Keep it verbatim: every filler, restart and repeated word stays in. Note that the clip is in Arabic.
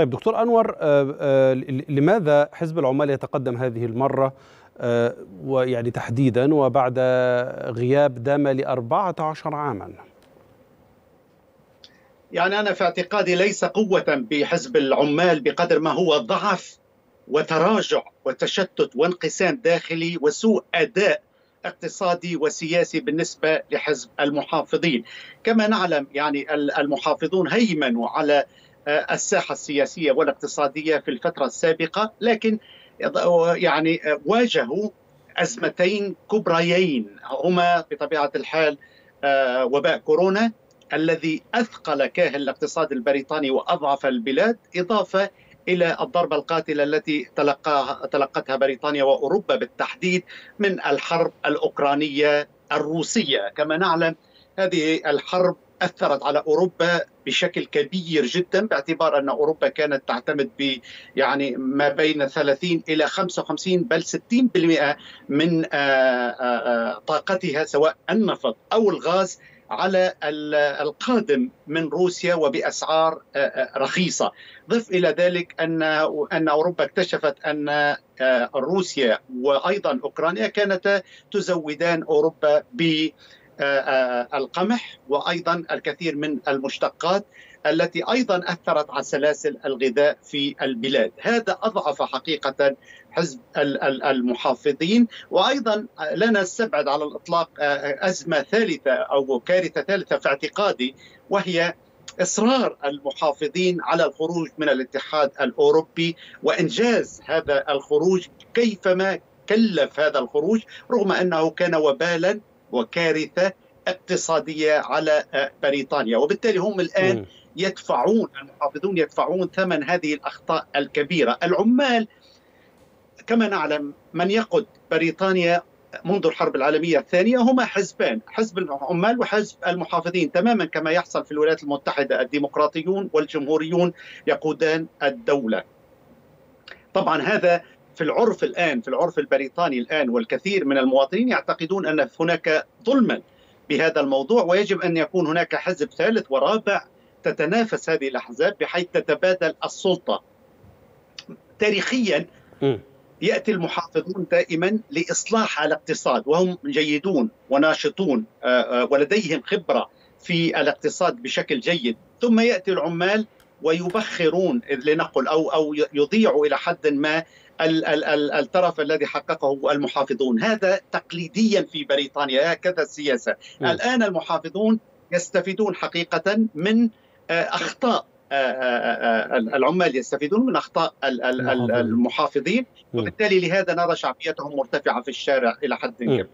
طيب دكتور أنور، لماذا حزب العمال يتقدم هذه المرة ويعني تحديدا وبعد غياب دام لأربعة عشر عاما؟ يعني أنا في اعتقادي ليس قوة بحزب العمال بقدر ما هو ضعف وتراجع وتشتت وانقسام داخلي وسوء أداء اقتصادي وسياسي بالنسبة لحزب المحافظين. كما نعلم يعني المحافظون هيمنوا على الساحة السياسية والاقتصادية في الفترة السابقة، لكن يعني واجهوا أزمتين كبريين هما بطبيعة الحال وباء كورونا الذي أثقل كاهل الاقتصاد البريطاني وأضعف البلاد، إضافة إلى الضربة القاتلة التي تلقاها تلقتها بريطانيا وأوروبا بالتحديد من الحرب الأوكرانية الروسية. كما نعلم هذه الحرب أثرت على أوروبا بشكل كبير جدا، باعتبار أن أوروبا كانت تعتمد ب يعني ما بين ثلاثين إلى خمسة وخمسين بل ستين بالمئة من طاقتها سواء النفط أو الغاز على القادم من روسيا وبأسعار رخيصة. ضف إلى ذلك أن أن أوروبا اكتشفت أن روسيا وأيضا أوكرانيا كانت تزودان أوروبا ب القمح وأيضا الكثير من المشتقات التي أيضا أثرت على سلاسل الغذاء في البلاد. هذا أضعف حقيقة حزب المحافظين، وأيضا لا نستبعد على الإطلاق أزمة ثالثة أو كارثة ثالثة في اعتقادي، وهي إصرار المحافظين على الخروج من الاتحاد الأوروبي وإنجاز هذا الخروج كيفما كلف هذا الخروج، رغم أنه كان وبالا وكارثة اقتصادية على بريطانيا. وبالتالي هم الآن يدفعون المحافظون يدفعون ثمن هذه الأخطاء الكبيرة. العمال كما نعلم من يقود بريطانيا منذ الحرب العالمية الثانية هما حزبان، حزب العمال وحزب المحافظين، تماما كما يحصل في الولايات المتحدة، الديمقراطيون والجمهوريون يقودان الدولة. طبعا هذا في العرف الآن، في العرف البريطاني الآن، والكثير من المواطنين يعتقدون أن هناك ظلما بهذا الموضوع، ويجب أن يكون هناك حزب ثالث ورابع تتنافس هذه الأحزاب بحيث تتبادل السلطة. تاريخيا يأتي المحافظون دائما لإصلاح الاقتصاد، وهم جيدون وناشطون ولديهم خبرة في الاقتصاد بشكل جيد، ثم يأتي العمال ويبخرون لنقل أو أو يضيعوا إلى حد ما الطرف الذي حققه المحافظون. هذا تقليديا في بريطانيا، هكذا السياسة. الآن المحافظون يستفيدون حقيقة من أخطاء العمال، يستفيدون من أخطاء المحافظين، وبالتالي لهذا نرى شعبيتهم مرتفعة في الشارع إلى حد كبير.